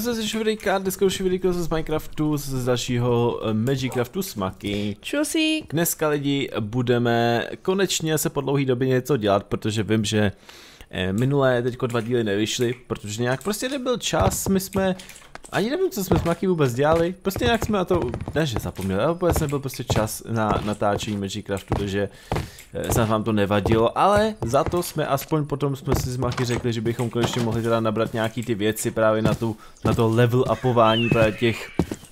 Čus Frejka, dneska už vidíte z Minecraftu, z dalšího Magiccraftu Smaky. Čusík. Dneska lidi budeme konečně se po dlouhý době něco dělat, protože vím, že minulé teďko 2 díly nevyšly, protože nějak prostě nebyl čas, my jsme, ani nevím, co jsme Smaky vůbec dělali, prostě nějak jsme na to, ne že zapomněli, ale vůbec nebyl prostě čas na natáčení Magiccraftu, takže snad vám to nevadilo, ale za to jsme aspoň potom jsme si Smaky řekli, že bychom konečně mohli teda nabrat nějaký ty věci právě na to level upování právě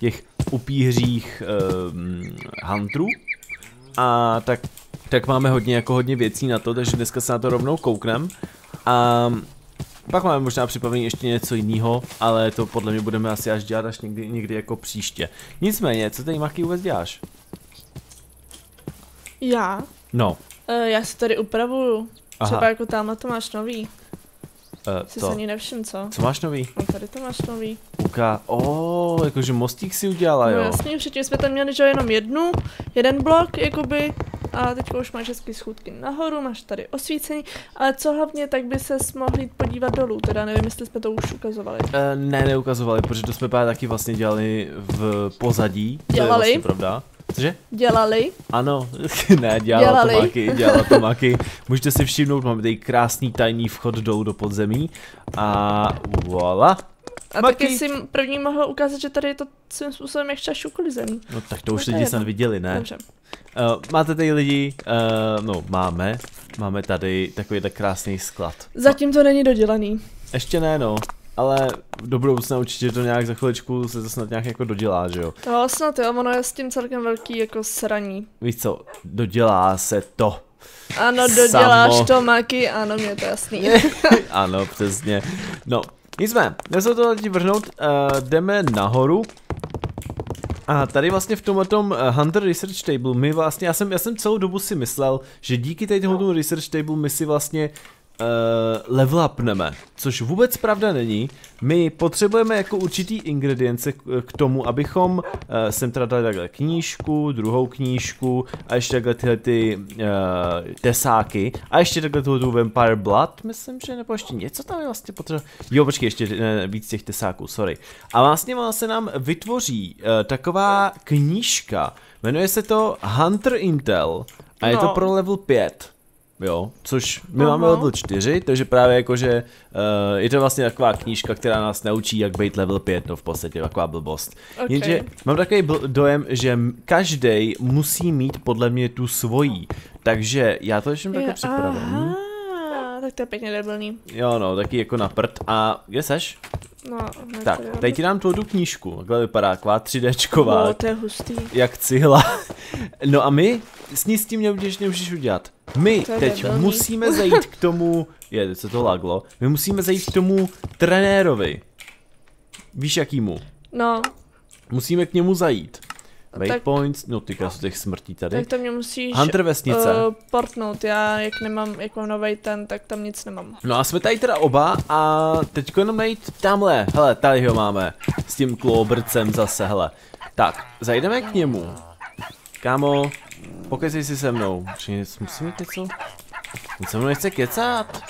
těch upířích hunterů a tak máme hodně věcí na to, takže dneska se na to rovnou koukneme. A pak máme možná připravený ještě něco jiného, ale to podle mě budeme asi až dělat až někdy jako příště. Nicméně, co tady Maky vůbec děláš? Já? No. Já se tady upravuju. Aha. Třeba jako tamhle to máš nový. Jsi to ani nevšiml, co? Co máš nový? No tady to máš nový. Jakože mostík si udělala, jo? No jasně, předtím jsme tam měli jenom jeden blok, jakoby. A teď už máš hezky schůdky nahoru, máš tady osvícení, ale co hlavně, tak by se mohli podívat dolů, teda nevím, jestli jsme to už ukazovali. Ne, neukazovali, protože to jsme právě taky vlastně dělali v pozadí. Dělali. To je vlastně pravda. Cože? Dělali. Ano, ne, dělala to Maky. Můžete si všimnout, máme tady krásný tajný vchod dolů do podzemí a voilà. A Maky. Taky si první mohla ukázat, že tady je to svým způsobem ještě šukolizení. No tak to už lidi snad viděli, ne? Dobře. Máte tady lidi, no máme tady takový tak krásný sklad. Zatím to není dodělaný. Ještě ne, no, ale do budoucna určitě to nějak za chviličku se to snad nějak jako dodělá, že jo? No snad jo, ono je s tím celkem velký jako sraní. Víš co, dodělá se to. Ano, doděláš to, Maky, ano, mě to jasný. Ano, přesně, no. Nicméně, dnes se to lidi vrhnout, jdeme nahoru. A tady vlastně v tomhletom Hunter Research Table my vlastně, já jsem celou dobu si myslel, že díky tady tomu Research Table my si vlastně level upneme, což vůbec pravda není. My potřebujeme jako určitý ingredience k tomu, abychom sem teda dali takhle knížku, druhou knížku a ještě takhle tyhle ty tesáky a ještě takhle tu Vampire Blood, myslím, že nebo ještě něco tam je vlastně potřeba. Jo, počkej, ještě víc těch tesáků, sorry. A vlastně se nám vytvoří taková knížka, jmenuje se to Hunter Intel a je to pro level 5. Jo, což my máme level 4, takže právě jakože je to vlastně taková knížka, která nás naučí, jak být level 5, no v podstatě taková blbost. Okay. Jenže mám takový dojem, že každý musí mít podle mě tu svojí, takže já to ještě takhle připravím. Tak to je pěkně debilný. Jo no, taky jako na prd. A kde seš? No, tak, tady ti dám tu knížku, takhle vypadá, taková 3Dčková. No, to je hustý. Jak cihla. No a my s tím nemůžeš udělat. My teď musíme zajít k tomu, co to laglo, my musíme zajít k tomu trenérovi. Víš jakýmu? No. Musíme k němu zajít. Waypoints, no ty krasu těch smrtí tady. Tak to mě musíš Hunter vesnice. Portnout, já jak mám novej ten, tak tam nic nemám. No a jsme tady teda oba a teďko jenom najít tamhle, hele, tady ho máme. S tím klobrcem zase, hele. Tak, zajdeme k němu. Kámo, pokecej si se mnou. Musíme něco? On se mnou nechce kecat.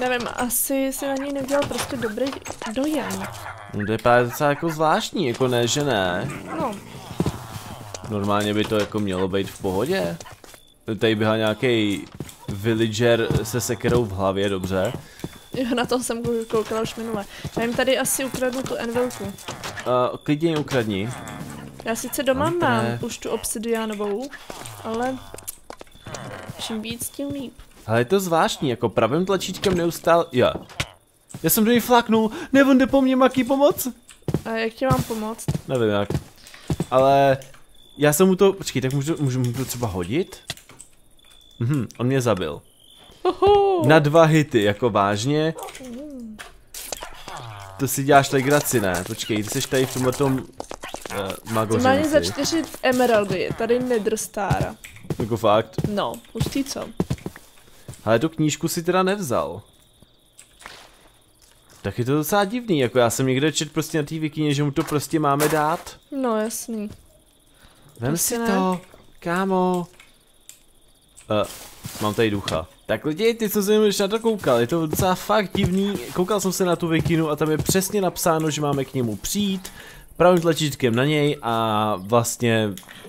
Nevím, asi si na něj neudělal prostě dobrý dojem. No to je právě docela jako zvláštní, jako ne, že ne. No. Normálně by to jako mělo být v pohodě. Tady běhal nějaký villager se sekerou v hlavě, dobře. Jo, na to jsem koukala už minule. Já jim tady asi ukradnu tu envilku. Klidně ji ukradni. Já sice doma mám už tu obsidiánovou, ale čím víc, tím líp. Ale je to zvláštní, jako pravým tlačítkem neustále. Já jsem do ní fláknul, ne, on jde po mně, Maky, pomoc? A jak ti mám pomoct? Nevím jak. Ale já jsem mu to, počkej, tak můžu mu to třeba hodit? Mhm, on mě zabil. Na 2 hity, jako vážně. To si děláš legraci, ne? Počkej, ty jsi tady v tomhle tom magořenci. Máně za 4 emeraldy, tady nedrstára. Jako fakt? No, hustý co? Ale tu knížku si teda nevzal. Tak je to docela divný, jako já jsem někde četl prostě na té wikině, že mu to prostě máme dát. No jasný. Vem si to, kámo. Mám tady ducha. Tak lidi, ty co se na to koukal, je to docela fakt divný, koukal jsem se na tu vikinu a tam je přesně napsáno, že máme k němu přijít pravým tlačítkem na něj a vlastně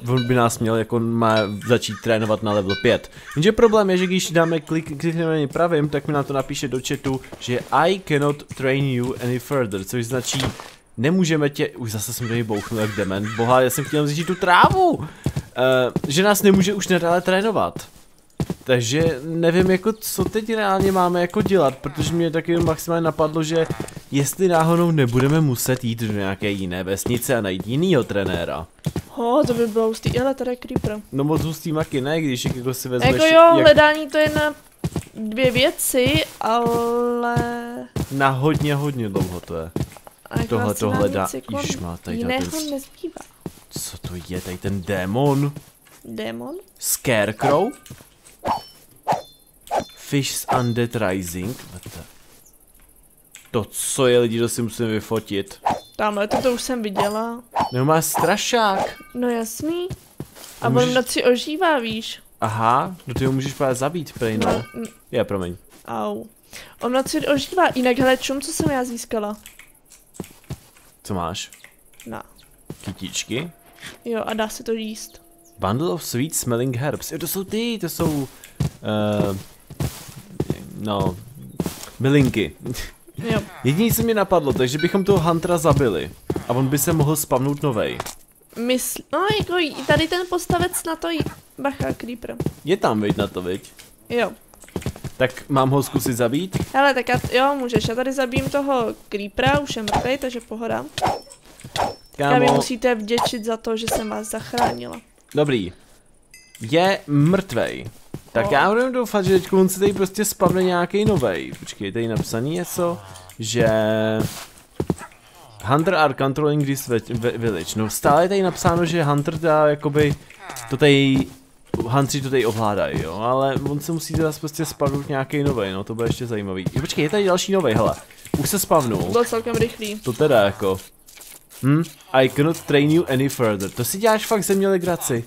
on by nás měl, jako má začít trénovat na level 5. Jenže problém je, že když dáme klikneme na něj pravým, tak mi nám to napíše do chatu, že I cannot train you any further, což značí nemůžeme tě, už zase jsem do něj bouchnul jak dement, boha, já jsem chtěl zjít tu trávu, že nás nemůže už nadále trénovat. Takže nevím jako co teď reálně máme jako dělat, protože mě taky maximálně napadlo, že jestli náhodou nebudeme muset jít do nějaké jiné vesnice a najít jinýho trenéra. To by bylo hustý, ale tady je creeper. No moc hustý maky ne, když jako si vezmeš... Jako jo, jak... hledání to je na dvě věci, ale... Na hodně dlouho to je. Tohle to hledá, má tady na ten... nezbývá. Co to je, tady ten démon? Démon? Scarecrow? Fish Undead Rising. To co je lidi, to si musím vyfotit. Tamhle to už jsem viděla. No má strašák. No jasný. A můžeš... on v noci ožívá, víš. Aha, no ty ho můžeš právě zabít, prej no. Já, promiň. Au. On v noci ožívá, jinak hele čum, co jsem já získala. Co máš? No. Kytičky? Jo a dá se to jíst. Bundle of Sweet Smelling Herbs. Jo, to jsou ty, to jsou... no... Bylinky. Jo. Jediný se mi napadlo, takže bychom toho Huntera zabili. A on by se mohl spavnout novej. No jako tady ten postavec na to bacha, creeper. Je tam, viď, na to, viď? Jo. Tak mám ho zkusit zabít? Hele, tak já, jo, můžeš. Já tady zabijím toho creepera, už je mrtvej, takže pohoda. Já mi musíte vděčit za to, že jsem vás zachránila. Dobrý. Je mrtvej. Tak já budu doufat, že teď se tady prostě spavne nějaký novej. Počkej, tady napsaný něco, že... Hunter are controlling this village. No stále je tady napsáno, že Hunter dá jakoby... To tady... Huntři to tady ovládají, jo, ale on se musí teda prostě spavnout nějaký novej, no to bude ještě zajímavý. Jo, počkej, je tady další novej, hele. Už se spavnul. Byl celkem rychlý. To teda jako... I cannot train you any further. To si děláš fakt ze mě legraci.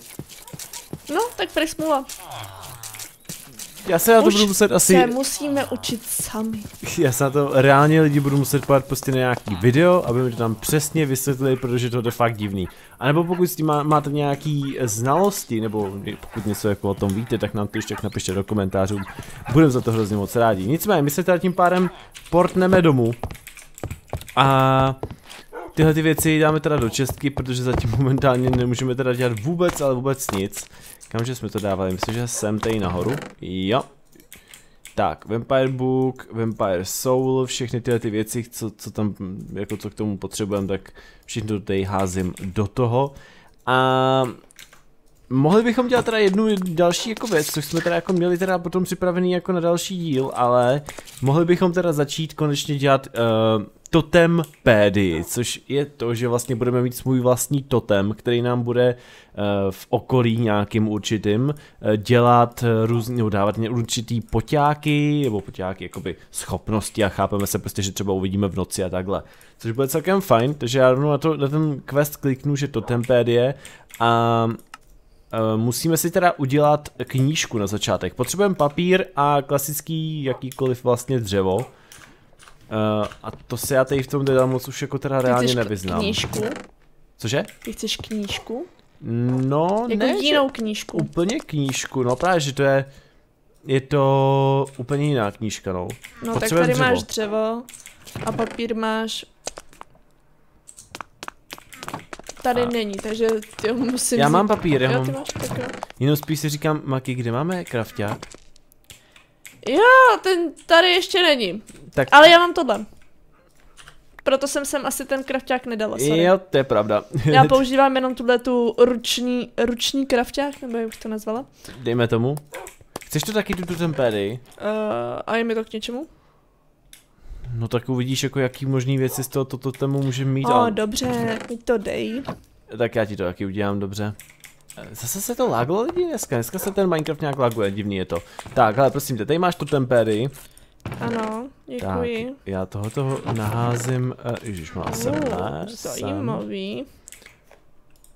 No, tak prej smůla. Já se na to budu muset asi... se musíme učit sami. Já se na to reálně lidi budu muset pát prostě na nějaký video, aby mi to tam přesně vysvětlili, protože to je fakt divný. A nebo pokud s tím máte nějaký znalosti, nebo pokud něco jako o tom víte, tak nám to ještě tak napište do komentářů. Budeme za to hrozně moc rádi. Nicméně, my se tady tím pádem portneme domů. A... tyhle ty věci dáme teda do čestky, protože zatím momentálně nemůžeme teda dělat vůbec, ale vůbec nic. Kamže jsme to dávali, myslím, že jsem tady nahoru. Jo. Tak, Vampire Book, Vampire Soul, všechny tyhle ty věci, co tam, jako co k tomu potřebujeme, tak všechno to tady házím do toho. A mohli bychom dělat teda jednu další jako věc, což jsme teda jako měli teda potom připravený jako na další díl, ale mohli bychom teda začít konečně dělat Totempedii, což je to, že vlastně budeme mít svůj vlastní totem, který nám bude v okolí nějakým určitým dělat různý, nebo dávat určitý poťáky, nebo poťáky jakoby schopnosti a chápeme se prostě, že třeba uvidíme v noci a takhle. Což bude celkem fajn, takže já rovnou na ten quest kliknu, že Totempedie a... musíme si teda udělat knížku na začátek. Potřebujeme papír a klasický jakýkoliv vlastně dřevo. A to se já tady v tom teda moc už jako teda reálně nevyznám. Knížku? Cože? Ty chceš knížku? No, jako ne, jinou knížku. Úplně knížku, no právě, že to je... Je to úplně jiná knížka, no. No tak tady dřevo. Máš dřevo a papír máš... Tady není, takže jo, musím... Já mám papír, já mám... Jenom spíš si říkám, Maki, kde máme krafťák? Jo, ten tady ještě není. Tak... Ale já mám tohle. Proto jsem sem asi ten krafťák nedala, sorry. Jo, to je pravda. Já používám jenom tuhletu ruční krafťák, nebo jak bych to nazvala. Dejme tomu. Chceš to taky tu tempéry? A je mi to k něčemu? No tak uvidíš, jako jaký možný věci z toho totemu můžeme mít. A... dobře, mi to dej. Tak já ti to taky udělám, dobře. Zase se to laglo lidi dneska se ten Minecraft nějak laguje, divný je to. Tak, ale prosím tě, tady máš Totempedii. Ano, děkuji. Tak, já toho naházím, ježiš, má se zajímavý.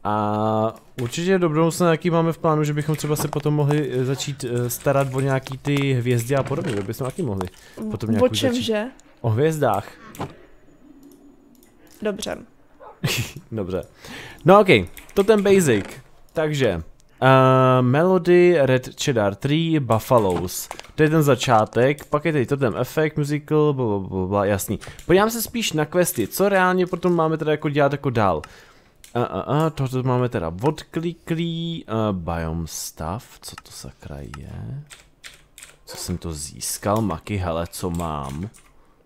A určitě do budoucna jaký máme v plánu, že bychom třeba se potom mohli začít starat o nějaký ty hvězdy a podobně, že bychom taky mohli potom nějakou začít. O čem, že? O hvězdách. Dobře. Dobře. No okej, to ten basic. Takže, Melody, Red Cheddar 3, Buffaloes. To je ten začátek, pak je tady totem efekt, musical, blablabla, jasný. Podívám se spíš na questy, co reálně potom máme teda jako dělat jako dál. Tohle máme teda odkliklý, biome stuff, co to sakra je? Co jsem to získal, maky, hele, co mám?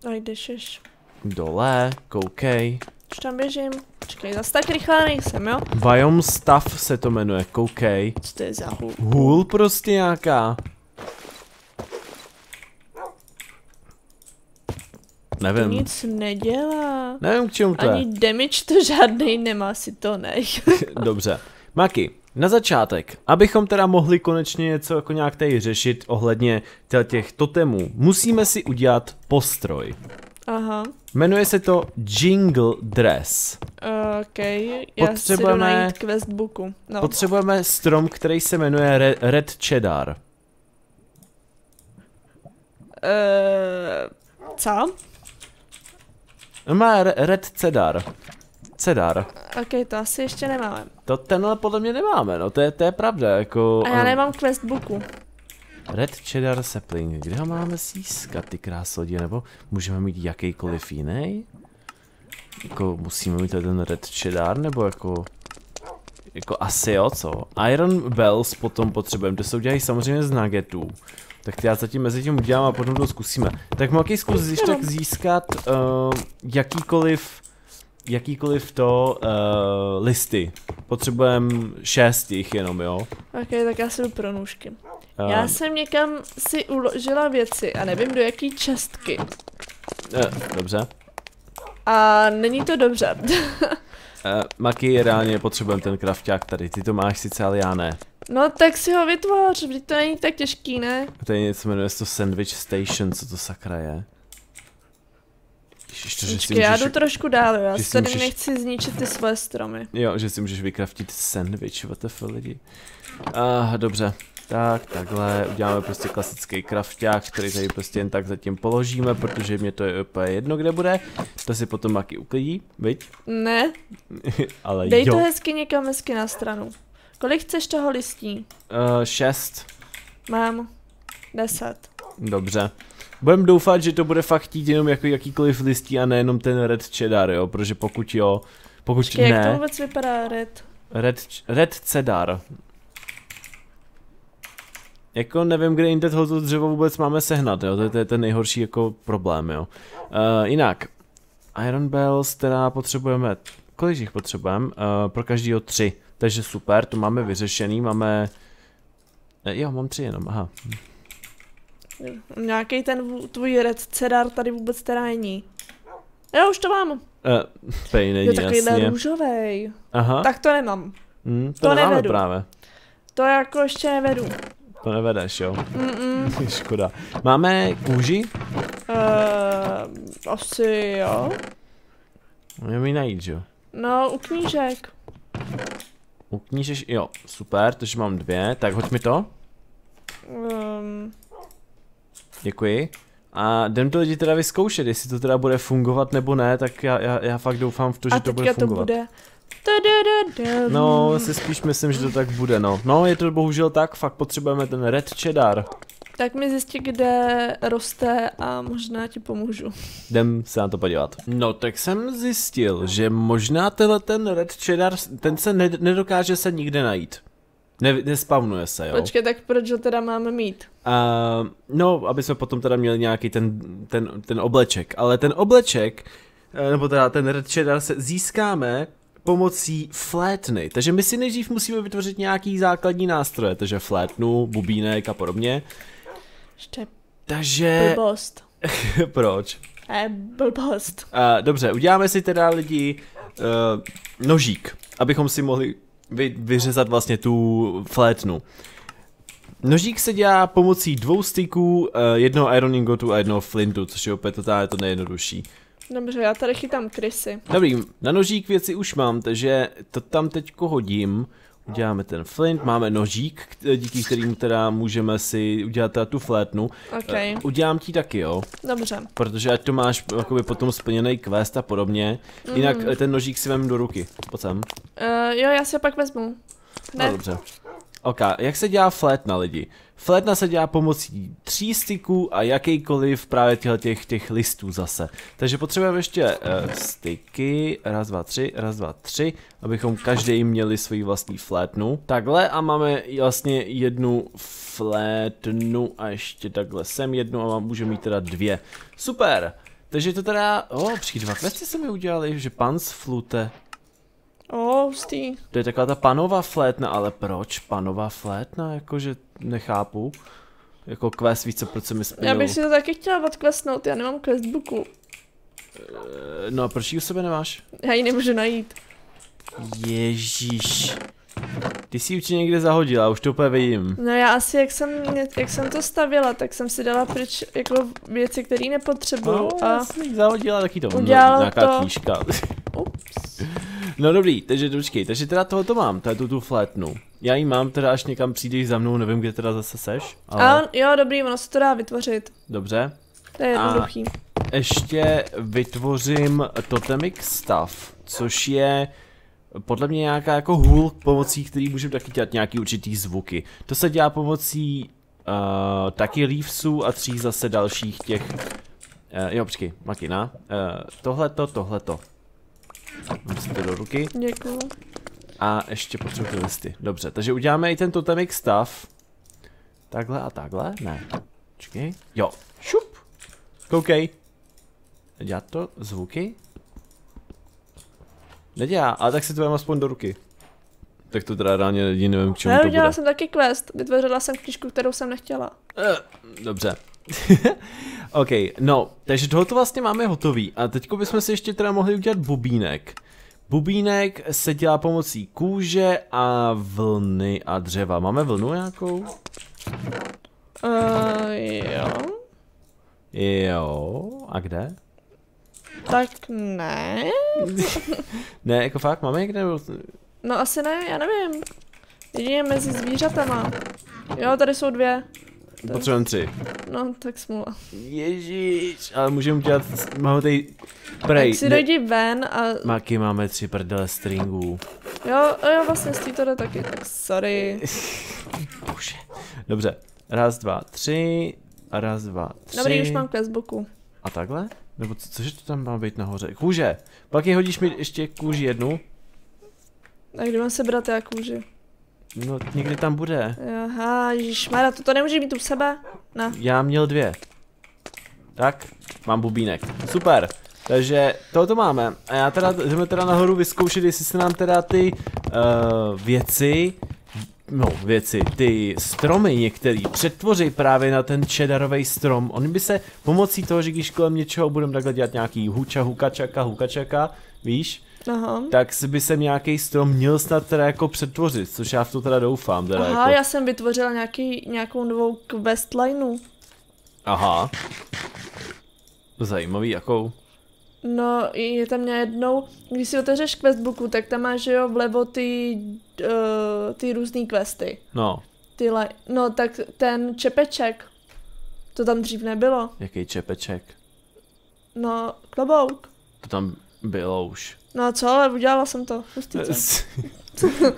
A jdeš ješ. Dole, koukej. Už tam běžím, počkej, zase tak rychle nejsem, jo? Biome stuff se to jmenuje, koukej. Co to je za hůl? Hůl prostě nějaká. Nevím. Nic nedělá. Nevím, k čemu to je. Ani damage to žádný nemá, si to nech. Dobře. Maki, na začátek, abychom teda mohli konečně něco jako nějak tady řešit ohledně těch totemů, musíme si udělat postroj. Aha. Jmenuje se to Jingle Dress. Okej, já si jdu najít quest booku. No. Potřebujeme strom, který se jmenuje Red Cheddar. Co? Má Red Cedar. Cedar. Okej, to asi ještě nemáme. To tenhle podle mě nemáme, no to je pravda, jako... A já nemám quest booku. Red Cheddar sapling, kde ho máme získat, ty kráslodí, nebo můžeme mít jakýkoliv jiný? Jako musíme mít ten Red Cheddar, nebo jako... Jako asi jo, co? Iron Bells potom potřebujeme, to se udělají samozřejmě z nuggetů. Tak já zatím mezi tím udělám a potom to zkusíme. Tak Maki, zkus když tak získat jakýkoliv to listy. Potřebujeme 6 jich jenom, jo? Okej, tak já si jdu pro nůžky. Já jsem někam si uložila věci a nevím do jaký čestky. Dobře. A není to dobře. Maki, reálně potřebujeme ten krafťák tady, ty to máš sice, ale já ne. No tak si ho vytvoř, vždyť to není tak těžký, ne? Tady něco jmenuje to Sandwich Station, co to sakra je? Počkej, já jdu trošku dál, já si tady nechci zničit ty svoje stromy. Jo, že si můžeš vykraftit sandwich, WTF lidi. Dobře, tak takhle uděláme prostě klasický krafťák, který tady prostě jen tak zatím položíme, protože mě to je úplně jedno, kde bude. To si potom Maki uklidí, viď? Ne. Ale dej jo. To hezky někam hezky na stranu. Kolik chceš toho listí? 6. Mám 10. Dobře. Budem doufat, že to bude fakt chtít jenom jako jakýkoliv listí a nejenom ten Red Cheddar, jo? Protože pokud jo, pokud počkej, ne... jak to vůbec vypadá Red? Red Cedar. Jako nevím, kde jinde tohoto dřevo vůbec máme sehnat, jo? To je ten nejhorší jako problém, jo? Jinak. Iron Bells, teda potřebujeme... Kolik jich potřebujeme? Pro každýho 3. Takže super, to máme vyřešený, máme... Jo, mám 3 jenom, aha. Nějaký ten tvůj Red Cedar tady vůbec teda není. Jo, už to mám. Pej není, jo, takovýhle růžovej. Aha. Tak to nemám. To nevedu. Právě. To jako ještě nevedu. To nevedeš, jo? Škoda. Máme kůži? Asi jo. Můžeme ji najít, jo? No, u knížek. U knížeš, jo, super, takže mám 2, tak hoď mi to. Děkuji. A jdem to lidi teda vyzkoušet, jestli to teda bude fungovat nebo ne, tak já fakt doufám v to, že to bude fungovat. To bude. No, si spíš myslím, že to tak bude, no. No, je to bohužel tak, fakt potřebujeme ten Red Cheddar. Tak mi zjistí, kde roste a možná ti pomůžu. Jdem se na to podívat. No tak jsem zjistil, že možná tenhle ten Red Cheddar, ten se nedokáže se nikde najít. Nespavnuje se, jo? Počkej, tak proč ho teda máme mít? No, aby jsme potom teda měli nějaký ten obleček. Ale ten obleček, nebo teda ten Red Cheddar se získáme pomocí flétny. Takže my si nejdřív musíme vytvořit nějaký základní nástroje. Takže flétnu, bubínek a podobně. Ještě takže... blbost. Proč? Blbost. Dobře, uděláme si teda lidi nožík, abychom si mohli vyřezat vlastně tu flétnu. Nožík se dělá pomocí 2 styků, jednoho iron ingotu a jednoho flintu, což je opět totálně to nejjednodušší. Dobře, já tady chytám krysy. Dobrý, na nožík věci už mám, takže to tam teďko hodím. Uděláme ten flint, máme nožík, díky kterým teda můžeme si udělat teda tu flétnu. Okay. Udělám ti taky, jo. Dobře. Protože ať to máš jakoby potom splněný quest a podobně. Jinak ten nožík si vem do ruky. Pojď sem. Jo, já si ho pak vezmu. Ne. No, dobře. Ok, jak se dělá flétna, lidi? Flétna se dělá pomocí 3 styků a jakýkoliv právě těch listů zase. Takže potřebujeme ještě styky, 1, 2, 3, 1, 2, 3, abychom každý měli svoji vlastní flétnu. Takhle a máme vlastně jednu flétnu a ještě takhle sem jednu a můžeme mít teda 2. Super, takže to teda, příští 2 questy se mi udělali, že pans flute. Hustý. To je taková ta panová flétna, ale proč panová flétna, jakože nechápu. Jako quest, více, proč se mi splnilo. Já bych si to taky chtěla odklesnout, já nemám questbooku. No a proč ji u sebe nemáš? Já ji nemůžu najít. Ježíš. Ty jsi ji určitě někde zahodila, už to úplně vidím. No já asi, jak jsem to stavila, tak jsem si dala pryč jako věci, které nepotřebuju. No, a jsem ji zahodila taky to. Nějaká knížka. Ups. No dobrý, takže počkej, takže teda tohoto mám, tady tu flétnu. Já ji mám teda, až někam přijdeš za mnou, nevím, kde teda zase seš. Ale... A, jo, dobrý, ono se to dá vytvořit. Dobře. To je jednoduchý. A ještě vytvořím Totemic Stuff, což je podle mě nějaká jako hůl, pomocí který můžeme taky dělat nějaký určitý zvuky. To se dělá pomocí taky leavesů a 3 zase dalších těch... jo, počkej, makina. Tohleto. Mám si to do ruky. Děkuju. A ještě potřebuji ty listy. Dobře, takže uděláme i ten Totemic Stuff. Takhle a takhle? Ne. Počkej. Jo. Šup. Koukej. Dělá to zvuky? Nedělá, ale tak si to vem aspoň do ruky. Tak to teda ráně nevím, k čemu to bude. Udělala jsem taky quest. Vytvořila jsem knížku, kterou jsem nechtěla. Dobře. Ok, no, takže tohoto vlastně máme hotový a teďko bychom si ještě teda mohli udělat bubínek. Bubínek se dělá pomocí kůže a vlny a dřeva. Máme vlnu nějakou? Jo. Jo, a kde? Tak ne. Ne, jako fakt, máme někde? No asi ne, já nevím. Jedině mezi zvířatama. Jo, tady jsou 2. Potřebujeme 3. No, tak smůla. Ježíš, ale můžeme dělat, máme tady prej. Tak si dojdi ven a... Maky, máme 3 prdele stringů. Jo, vlastně z to jde taky, tak sorry. Bože. Dobře, 1, 2, 3, a 1, 2, 3. Dobrý, už mám questbooku. A takhle? Nebo cože to tam má být nahoře? Kůže! Pak je hodíš mi ještě kůži 1. A kdy mám sebrat já kůži? No, někdy tam bude. Aha, ježišmarja, to nemůže mít u sebe? Ne. Já měl 2. Tak, mám bubínek. Super, takže tohoto máme. A já teda, jdeme teda nahoru vyzkoušet, jestli se nám teda ty ty stromy některý přetvoří právě na ten cheddarový strom. Oni by se pomocí toho, že když kolem něčeho budeme takhle dělat nějaký hukačaka, víš? Aha. Tak by jsem nějaký strom měl snad teda jako přetvořit, což já v to teda doufám. Teda aha, jako... já jsem vytvořila nějakou novou questlineu. Aha. Zajímavý, jakou? No, je tam jednou, když si otevřeš questbooku, tak tam máš, že jo, vlevo ty různý questy. No. No, tak ten čepeček, to tam dřív nebylo. Jaký čepeček? No, klobouk. To tam bylo už. No co, ale udělala jsem to.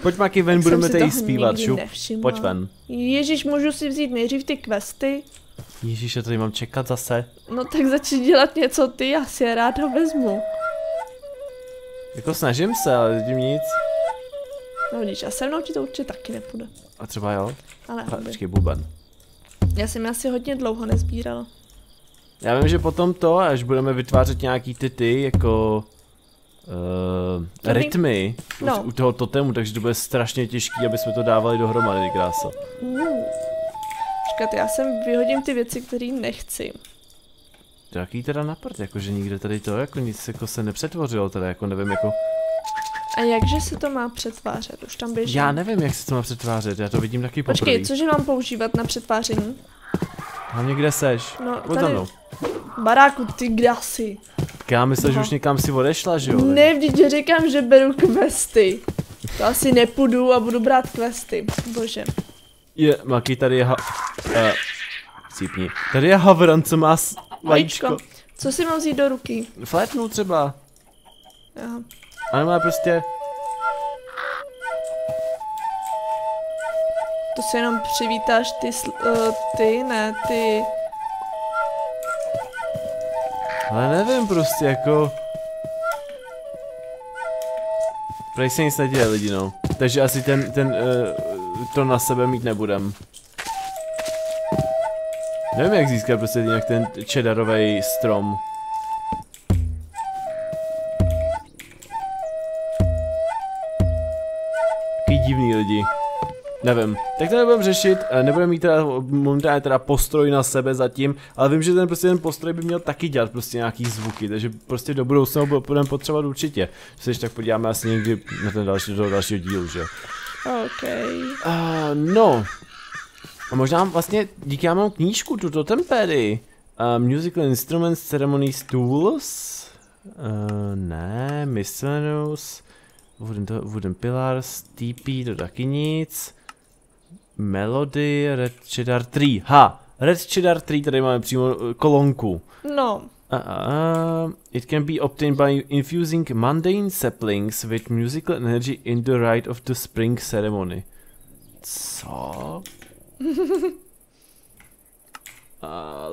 Pojď Maky ven, budeme tady zpívat, šup. Pojď ven. Ježíš, můžu si vzít nejdřív ty questy? Ježíš, já tady mám čekat zase. No tak začni dělat něco ty, já si je ráda vezmu. Jako snažím se, ale vidím nic. No vidíš, a se mnou ti to určitě taky nepůjde. A třeba jo? Ale počkej, buben. Já jsem asi hodně dlouho nezbírala. Já vím, že potom to, až budeme vytvářet nějaký ty jako... rytmy no. U toho totemu, takže to bude strašně těžký, aby jsme to dávali dohromady, krása. Počkat, já sem vyhodím ty věci, které nechci. Jaký teda naprt, jakože nikde tady to, jako nic jako se nepřetvořilo, teda jako nevím, jako... A jakže se to má přetvářet? Už tam běží. Já nevím, jak se to má přetvářet, já to vidím taky poprvé. Počkej, cože mám používat na přetváření? Hlavně kde seš? No, tady... Baráku, ty kde jsi? Tak já myslím, že už někam si odešla, že jo? Ne, vždyť říkám, že beru questy. To asi nepůjdu a budu brát questy. Bože. Je, Maki, tady je cípni. Tady je havran, co má vajíčko. Co si mám vzít do ruky? Flétnu třeba. Aha. Ale má prostě... To se jenom přivítáš ty ty. Ale nevím prostě jako... Prej se nic neděje lidi no. Takže asi to na sebe mít nebudem. Nevím jak získat prostě nějak ten cheddarový strom. Taky divný lidi. Nevím, tak to nebudem řešit, nebudeme mít teda momentálně teda postroj na sebe zatím, ale vím, že ten prostě ten postroj by měl taky dělat prostě nějaký zvuky, takže prostě do budoucna budeme potřebovat určitě. Což tak podíváme asi někdy na ten dalšího dílu, že? OK. No. A možná vlastně díky já mám knížku, tu Totempedie. Musical Instruments, Ceremonies, Tools. Ne, Miscellaneous. Wooden Pillars, TP, to taky nic. Melody, Red Cheddar 3. Ha! Red Cheddar 3, tady máme přímo kolonku. No. It can be obtained by infusing mundane saplings with musical energy in the rite of the spring ceremony. Co?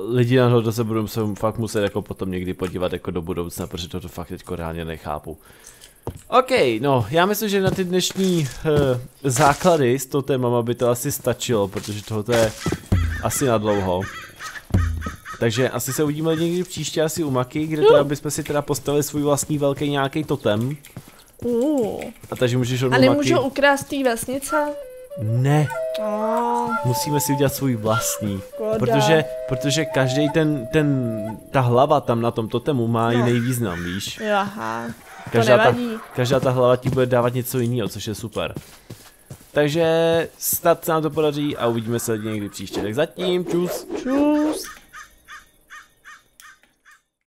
Lidi na tohle se budou fakt muset jako potom někdy podívat jako do budoucna, protože toto fakt teďko reálně nechápu. OK, no, já myslím, že na ty dnešní základy s tou témama by to asi stačilo, protože tohoto je asi nadlouho. Takže asi se uvidíme někdy příště asi u Maky, kde teda bychom si teda postavili svůj vlastní velký nějaký totem. A takže můžeš odmít. A nemůžu Maky... ukrást tý vesnice? Ne. Musíme si udělat svůj vlastní. Protože každý ta hlava tam na tom totemu má jiný význam, víš? Aha. Každá ta hlava ti bude dávat něco jiného, což je super. Takže snad se nám to podaří a uvidíme se někdy příště. Tak zatím, čus. Čus.